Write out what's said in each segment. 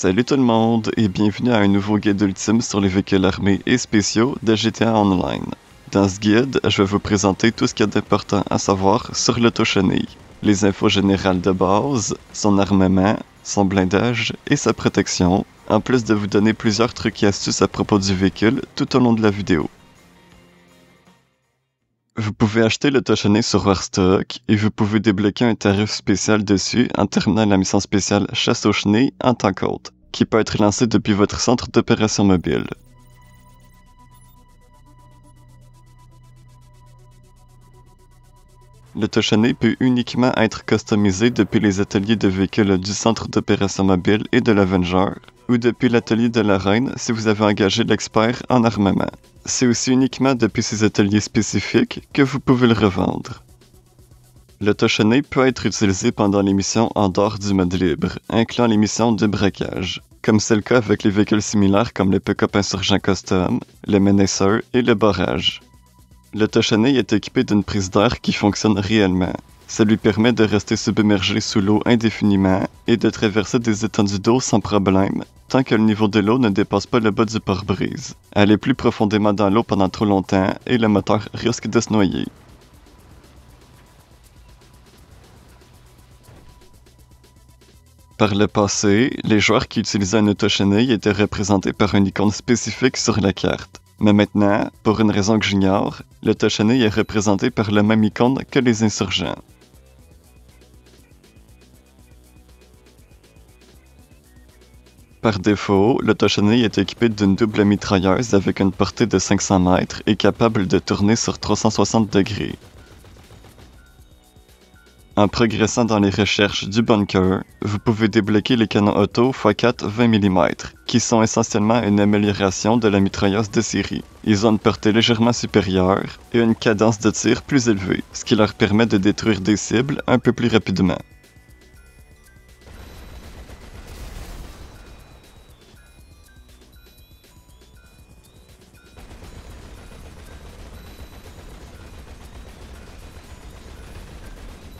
Salut tout le monde et bienvenue à un nouveau guide ultime sur les véhicules armés et spéciaux de GTA Online. Dans ce guide, je vais vous présenter tout ce qu'il y a d'important à savoir sur le Tochonet, les infos générales de base, son armement, son blindage et sa protection, en plus de vous donner plusieurs trucs et astuces à propos du véhicule tout au long de la vidéo. Vous pouvez acheter le Tochonet sur Warstock et vous pouvez débloquer un tarif spécial dessus en terminant la mission spéciale Chasse aux chenilles en tant qu'hôte, qui peut être lancée depuis votre centre d'opération mobile. Le Tochonet peut uniquement être customisé depuis les ateliers de véhicules du centre d'opération mobile et de l'Avenger, ou depuis l'atelier de la Reine si vous avez engagé l'expert en armement. C'est aussi uniquement depuis ces ateliers spécifiques que vous pouvez le revendre. Le Tochonet peut être utilisé pendant les missions en dehors du mode libre, incluant les missions de braquage, comme c'est le cas avec les véhicules similaires comme le pick-up Insurgent Custom, le Menaceur et le Barrage. Le Tochonet est équipé d'une prise d'air qui fonctionne réellement. Ça lui permet de rester submergé sous l'eau indéfiniment et de traverser des étendues d'eau sans problème, tant que le niveau de l'eau ne dépasse pas le bas du pare-brise. Aller plus profondément dans l'eau pendant trop longtemps et le moteur risque de se noyer. Par le passé, les joueurs qui utilisaient un Tochonet étaient représentés par une icône spécifique sur la carte. Mais maintenant, pour une raison que j'ignore, le Tochonet est représenté par la même icône que les insurgents. Par défaut, le Tochonet est équipé d'une double mitrailleuse avec une portée de 500 mètres et capable de tourner sur 360 degrés. En progressant dans les recherches du bunker, vous pouvez débloquer les canons auto x4 20 mm, qui sont essentiellement une amélioration de la mitrailleuse de série. Ils ont une portée légèrement supérieure et une cadence de tir plus élevée, ce qui leur permet de détruire des cibles un peu plus rapidement.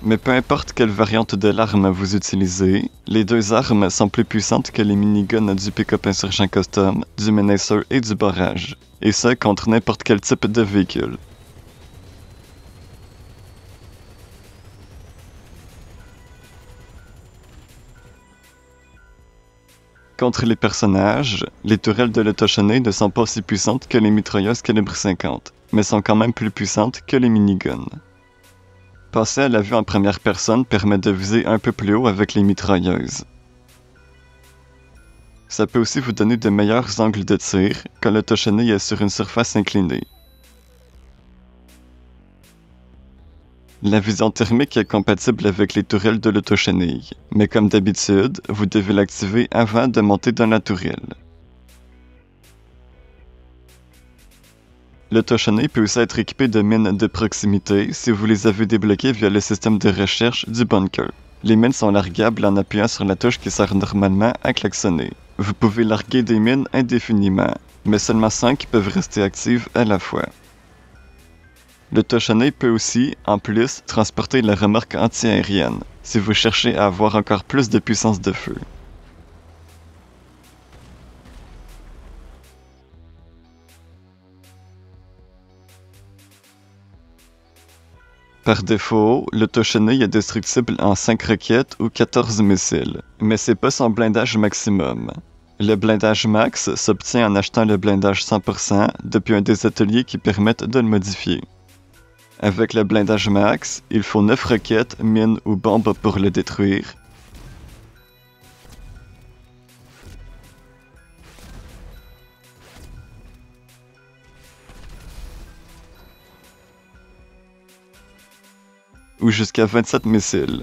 Mais peu importe quelle variante de l'arme vous utilisez, les deux armes sont plus puissantes que les miniguns du pick-up Insurgent Custom, du Menaceur et du Barrage, et ce contre n'importe quel type de véhicule. Contre les personnages, les tourelles de le Tochonet ne sont pas aussi puissantes que les mitrailleuses calibre 50, mais sont quand même plus puissantes que les miniguns. Passer à la vue en première personne permet de viser un peu plus haut avec les mitrailleuses. Ça peut aussi vous donner de meilleurs angles de tir quand le Tochonet est sur une surface inclinée. La vision thermique est compatible avec les tourelles de le Tochonet, mais comme d'habitude, vous devez l'activer avant de monter dans la tourelle. Le Tochonet peut aussi être équipé de mines de proximité si vous les avez débloquées via le système de recherche du bunker. Les mines sont largables en appuyant sur la touche qui sert normalement à klaxonner. Vous pouvez larguer des mines indéfiniment, mais seulement 5 peuvent rester actives à la fois. Le Tochonet peut aussi, en plus, transporter la remorque anti-aérienne si vous cherchez à avoir encore plus de puissance de feu. Par défaut, le Tochonet est destructible en 5 roquettes ou 14 missiles, mais c'est pas son blindage maximum. Le blindage max s'obtient en achetant le blindage 100% depuis un des ateliers qui permettent de le modifier. Avec le blindage max, il faut 9 roquettes, mines ou bombes pour le détruire. Ou jusqu'à 27 missiles.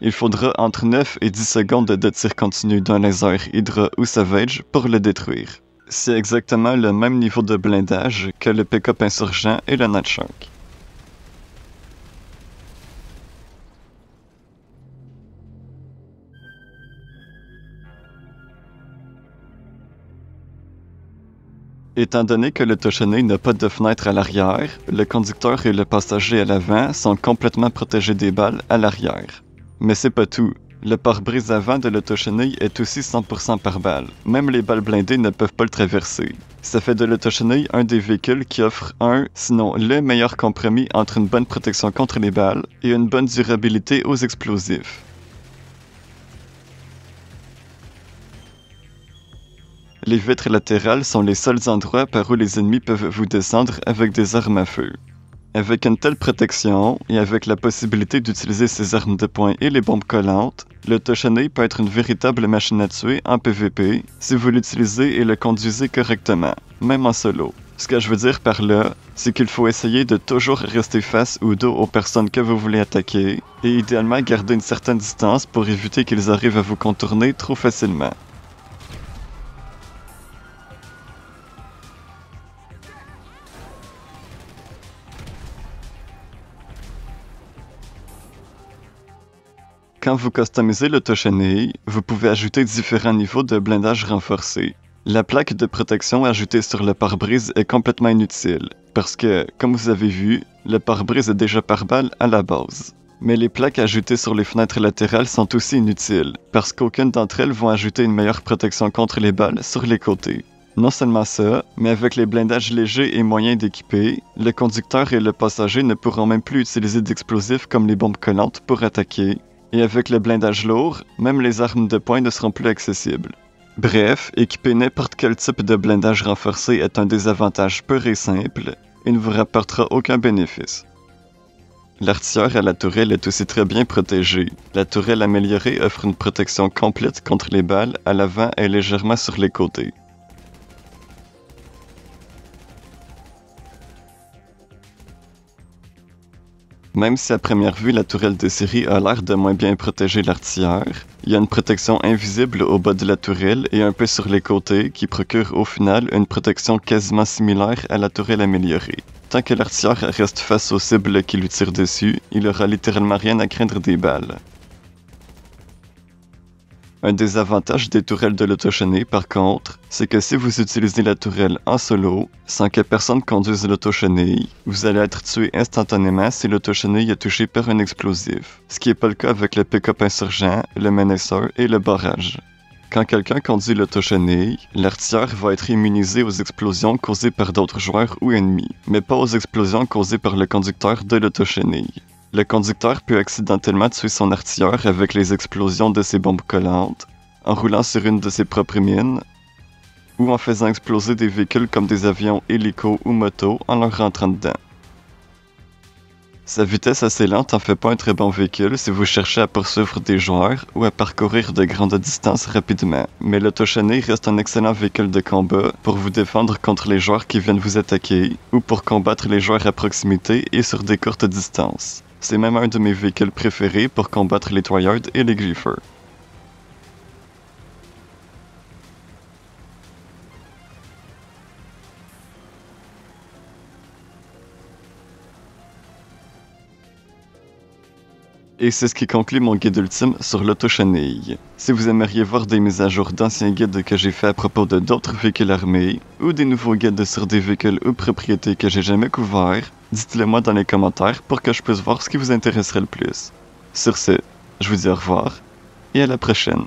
Il faudra entre 9 et 10 secondes de tir continu d'un laser Hydra ou Savage pour le détruire. C'est exactement le même niveau de blindage que le pick-up Insurgent et le Night Shark. Étant donné que le Tochonet n'a pas de fenêtre à l'arrière, le conducteur et le passager à l'avant sont complètement protégés des balles à l'arrière. Mais c'est pas tout. Le pare-brise avant de l'Autochenille est aussi 100% par balle. Même les balles blindées ne peuvent pas le traverser. Ça fait de l'Autochenille un des véhicules qui offre un, sinon le meilleur compromis entre une bonne protection contre les balles et une bonne durabilité aux explosifs. Les vitres latérales sont les seuls endroits par où les ennemis peuvent vous descendre avec des armes à feu. Avec une telle protection, et avec la possibilité d'utiliser ses armes de poing et les bombes collantes, le Tochonet peut être une véritable machine à tuer en PvP si vous l'utilisez et le conduisez correctement, même en solo. Ce que je veux dire par là, c'est qu'il faut essayer de toujours rester face ou dos aux personnes que vous voulez attaquer, et idéalement garder une certaine distance pour éviter qu'ils arrivent à vous contourner trop facilement. Quand vous customisez le Tochonet, vous pouvez ajouter différents niveaux de blindage renforcé. La plaque de protection ajoutée sur le pare-brise est complètement inutile, parce que, comme vous avez vu, le pare-brise est déjà par balle à la base. Mais les plaques ajoutées sur les fenêtres latérales sont aussi inutiles, parce qu'aucune d'entre elles vont ajouter une meilleure protection contre les balles sur les côtés. Non seulement ça, mais avec les blindages légers et moyens d'équiper, le conducteur et le passager ne pourront même plus utiliser d'explosifs comme les bombes collantes pour attaquer, et avec le blindage lourd, même les armes de poing ne seront plus accessibles. Bref, équiper n'importe quel type de blindage renforcé est un désavantage pur et simple, et ne vous rapportera aucun bénéfice. L'artilleur à la tourelle est aussi très bien protégée. La tourelle améliorée offre une protection complète contre les balles à l'avant et légèrement sur les côtés. Même si à première vue la tourelle de série a l'air de moins bien protéger l'artilleur, il y a une protection invisible au bas de la tourelle et un peu sur les côtés qui procure au final une protection quasiment similaire à la tourelle améliorée. Tant que l'artilleur reste face aux cibles qui lui tirent dessus, il aura littéralement rien à craindre des balles. Un désavantage des tourelles de l'Autochenet, par contre, c'est que si vous utilisez la tourelle en solo, sans que personne conduise l'Autochenet, vous allez être tué instantanément si l'Autochenet est touché par un explosif, ce qui n'est pas le cas avec le pick-up Insurgent, le Menaceur et le Barrage. Quand quelqu'un conduit l'Autochenet, l'artilleur va être immunisé aux explosions causées par d'autres joueurs ou ennemis, mais pas aux explosions causées par le conducteur de l'Autochenet. Le conducteur peut accidentellement tuer son artilleur avec les explosions de ses bombes collantes, en roulant sur une de ses propres mines, ou en faisant exploser des véhicules comme des avions hélicos ou motos en leur rentrant dedans. Sa vitesse assez lente en fait pas un très bon véhicule si vous cherchez à poursuivre des joueurs ou à parcourir de grandes distances rapidement, mais le Tochonet reste un excellent véhicule de combat pour vous défendre contre les joueurs qui viennent vous attaquer, ou pour combattre les joueurs à proximité et sur des courtes distances. C'est même un de mes véhicules préférés pour combattre les tryhards et les griefers. Et c'est ce qui conclut mon guide ultime sur l'Autochenille. Si vous aimeriez voir des mises à jour d'anciens guides que j'ai fait à propos de d'autres véhicules armés, ou des nouveaux guides sur des véhicules ou propriétés que j'ai jamais couverts, dites-le moi dans les commentaires pour que je puisse voir ce qui vous intéresserait le plus. Sur ce, je vous dis au revoir, et à la prochaine.